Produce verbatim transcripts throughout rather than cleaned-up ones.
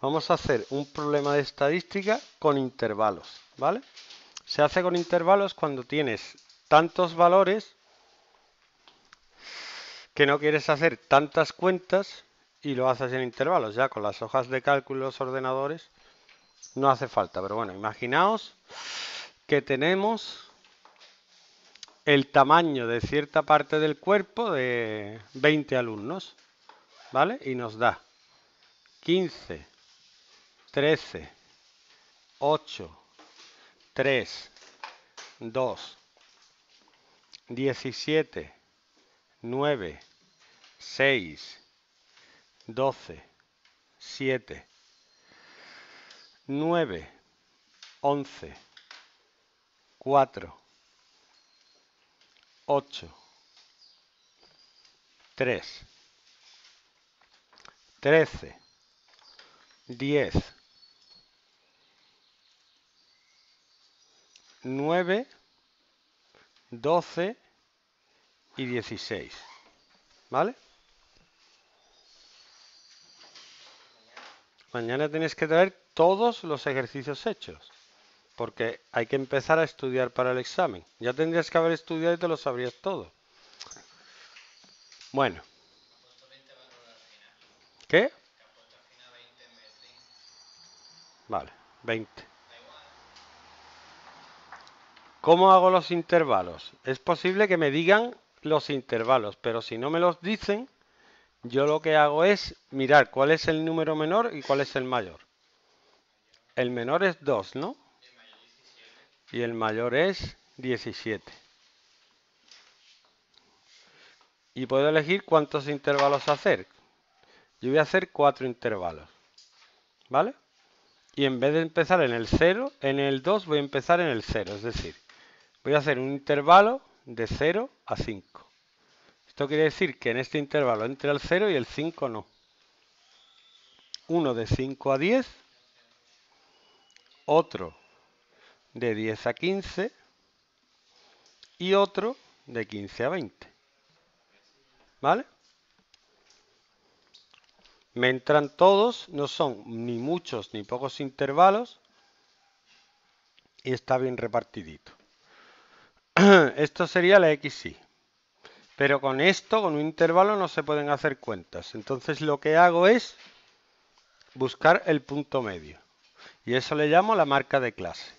Vamos a hacer un problema de estadística con intervalos, ¿vale? Se hace con intervalos cuando tienes tantos valores que no quieres hacer tantas cuentas y lo haces en intervalos. Ya con las hojas de cálculo, los ordenadores, no hace falta. Pero bueno, imaginaos que tenemos el tamaño de cierta parte del cuerpo de veinte alumnos, ¿vale? Y nos da quince, trece, ocho, tres, dos, diecisiete, nueve, seis, doce, siete, nueve, once, cuatro, ocho, tres, trece, diez, nueve, doce y dieciséis, ¿vale? Mañana tenéis que traer todos los ejercicios hechos, porque hay que empezar a estudiar para el examen. Ya tendrías que haber estudiado y te lo sabrías todo. Bueno. ¿Qué? Vale, veinte. ¿Cómo hago los intervalos? Es posible que me digan los intervalos, pero si no me los dicen, yo lo que hago es mirar cuál es el número menor y cuál es el mayor. El menor es dos, ¿no? Y el mayor es diecisiete. Y puedo elegir cuántos intervalos hacer. Yo voy a hacer cuatro intervalos, ¿vale? Y en vez de empezar en el cero, en el dos voy a empezar en el cero. Es decir, voy a hacer un intervalo de cero a cinco. Esto quiere decir que en este intervalo entre el cero y el cinco no. Uno de cinco a diez. Otro de diez a quince. Y otro de quince a veinte. ¿Vale? Me entran todos, no son ni muchos ni pocos intervalos y está bien repartidito. Esto sería la equis i. Pero con esto, con un intervalo, no se pueden hacer cuentas. Entonces lo que hago es buscar el punto medio. Y eso le llamo la marca de clase.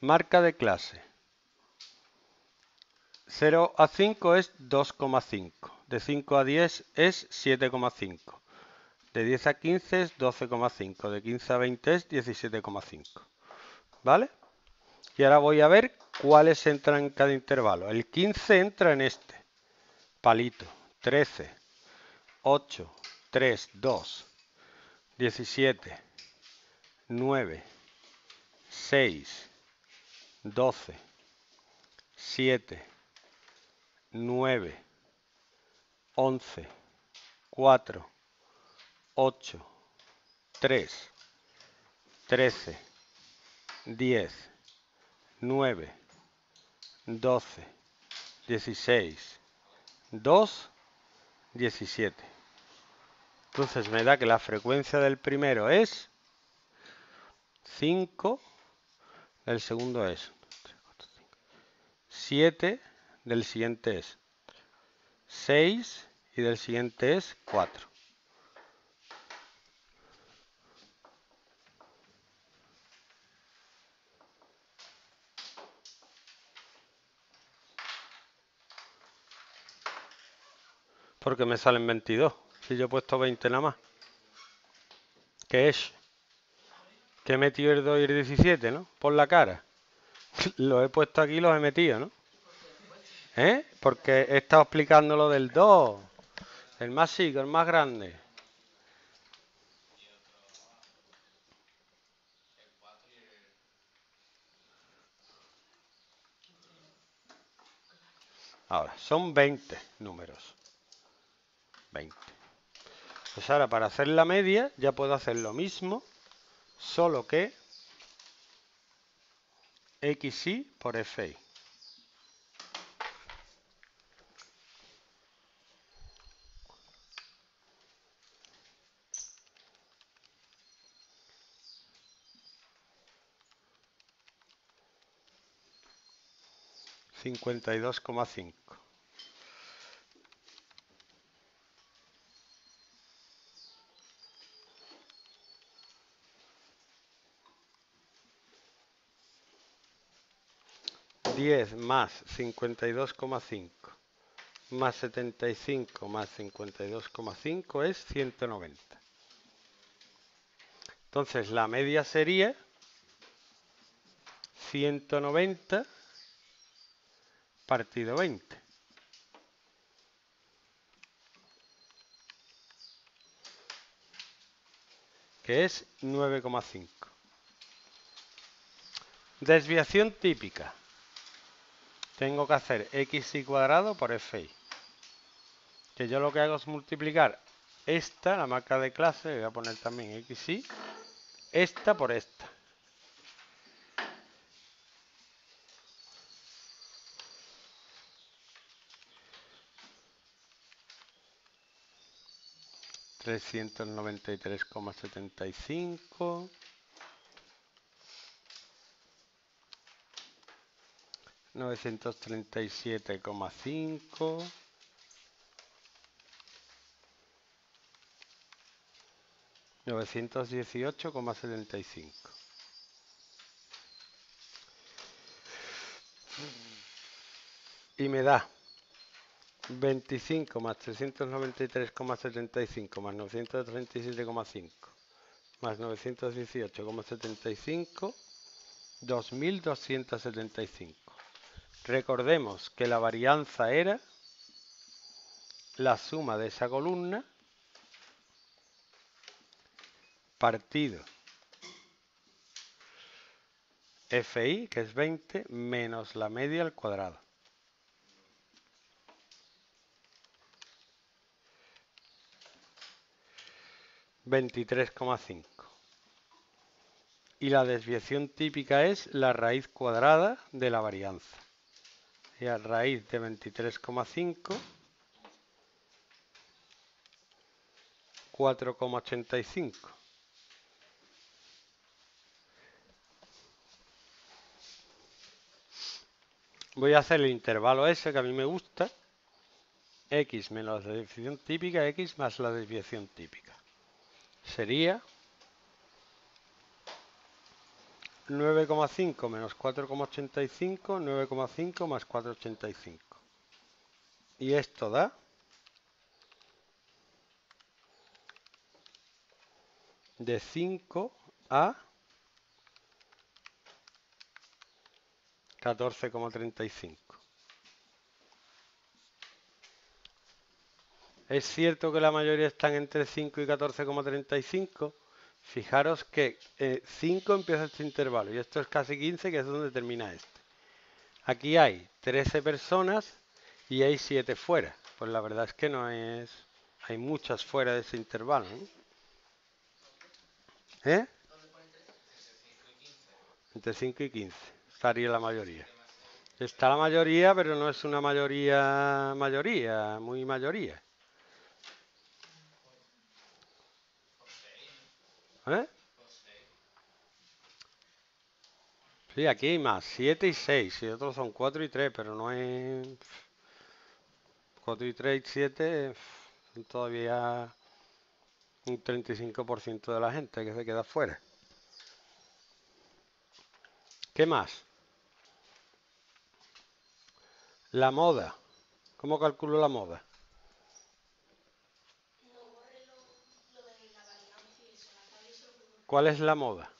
Marca de clase. cero a cinco es dos coma cinco. De cinco a diez es siete coma cinco. De diez a quince es doce coma cinco, de quince a veinte es diecisiete coma cinco, ¿vale? Y ahora voy a ver cuáles entran en cada intervalo. El quince entra en este palito, trece, ocho, tres, dos, diecisiete, nueve, seis, doce, siete, nueve, once, cuatro, ocho, tres, trece, diez, nueve, doce, dieciséis, dos, diecisiete. Entonces me da que la frecuencia del primero es cinco, del segundo es siete, del siguiente es seis y del siguiente es cuatro. Porque me salen veintidós. Si yo he puesto veinte nada más. ¿Qué es? Que he metido el dos y el diecisiete, ¿no? Por la cara. Los he puesto aquí y los he metido, ¿no? ¿Eh? Porque he estado explicando lo del dos. El más chico, el más grande. Ahora, son veinte números. veinte. Pues ahora, para hacer la media, ya puedo hacer lo mismo, solo que equis i por efe i. cincuenta y dos coma cinco. diez más cincuenta y dos coma cinco más setenta y cinco más cincuenta y dos coma cinco es ciento noventa. Entonces la media sería ciento noventa partido veinte. Que es nueve coma cinco. Desviación típica. Tengo que hacer xy cuadrado por fi. Que yo lo que hago es multiplicar esta, la marca de clase, le voy a poner también xy, esta por esta. trescientos noventa y tres coma setenta y cinco. novecientos treinta y siete coma cinco. novecientos dieciocho coma setenta y cinco. Y me da veinticinco más trescientos noventa y tres coma setenta y cinco más novecientos treinta y siete coma cinco más novecientos dieciocho coma setenta y cinco, dos mil doscientos setenta y cinco. Recordemos que la varianza era la suma de esa columna partido Fi, que es veinte, menos la media al cuadrado. veintitrés coma cinco. Y la desviación típica es la raíz cuadrada de la varianza. Y a raíz de veintitrés coma cinco, cuatro coma ochenta y cinco. Voy a hacer el intervalo ese que a mí me gusta. X menos la desviación típica, X más la desviación típica. Sería nueve coma cinco menos cuatro coma ochenta y cinco, nueve coma cinco más cuatro coma ochenta y cinco. Y esto da de cinco a catorce coma treinta y cinco. Es cierto que la mayoría están entre cinco y catorce coma treinta y cinco. Fijaros que eh, cinco empieza este intervalo y esto es casi quince, que es donde termina este. Aquí hay trece personas y hay siete fuera. Pues la verdad es que no es... hay muchas fuera de ese intervalo, ¿eh? ¿Eh? Entre cinco y quince estaría la mayoría. Está la mayoría, pero no es una mayoría mayoría, muy mayoría. ¿Eh? Sí, aquí hay más, siete y seis, y otros son cuatro y tres, pero no es... cuatro y tres y siete, son todavía un treinta y cinco por ciento de la gente que se queda fuera. ¿Qué más? La moda. ¿Cómo calculo la moda? ¿Cuál es la moda?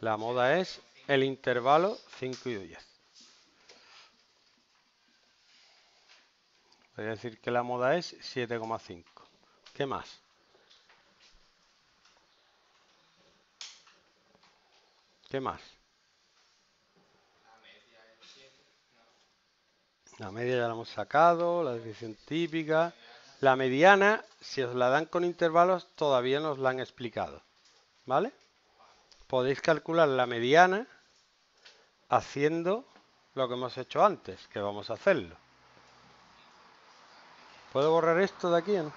La moda es el intervalo cinco y diez. Voy a decir que la moda es siete coma cinco. ¿Qué más? ¿Qué más? La media ya la hemos sacado, la desviación típica... La mediana, si os la dan con intervalos, todavía no os la han explicado, ¿vale? Podéis calcular la mediana haciendo lo que hemos hecho antes, que vamos a hacerlo. ¿Puedo borrar esto de aquí? ¿No?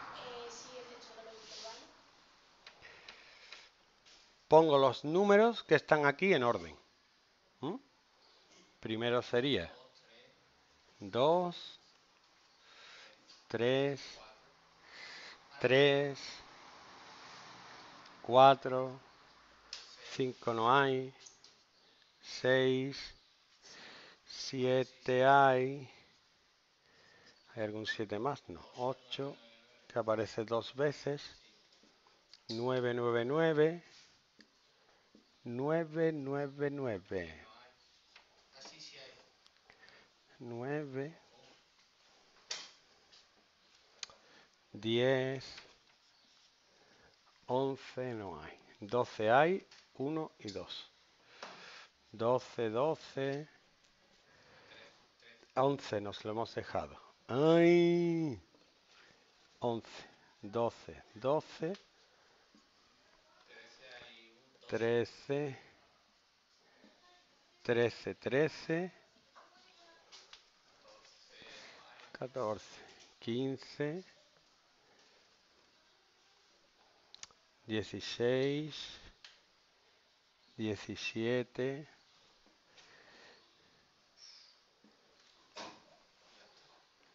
Pongo los números que están aquí en orden. primero sería dos, tres, tres, cuatro, cinco no hay, seis, siete hay, hay algún siete más, no, ocho, que aparece dos veces, nueve, nueve, nueve, nueve, nueve, nueve, diez, once no hay, doce hay, uno y dos, doce, doce, once nos lo hemos dejado, ¡ay! once, doce, doce, trece, trece, trece, catorce, quince, dieciséis, diecisiete,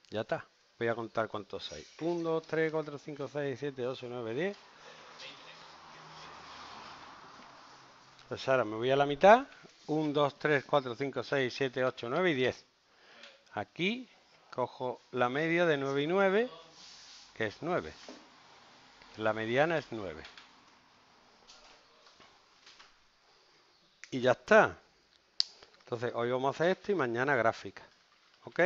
ya está. Voy a contar cuántos hay. uno, dos, tres, cuatro, cinco, seis, siete, ocho, nueve, diez. Pues ahora me voy a la mitad. uno, dos, tres, cuatro, cinco, seis, siete, ocho, nueve y diez. Aquí cojo la media de nueve y nueve, que es nueve. La mediana es nueve. Y ya está. Entonces, hoy vamos a hacer esto y mañana gráfica. ¿Ok?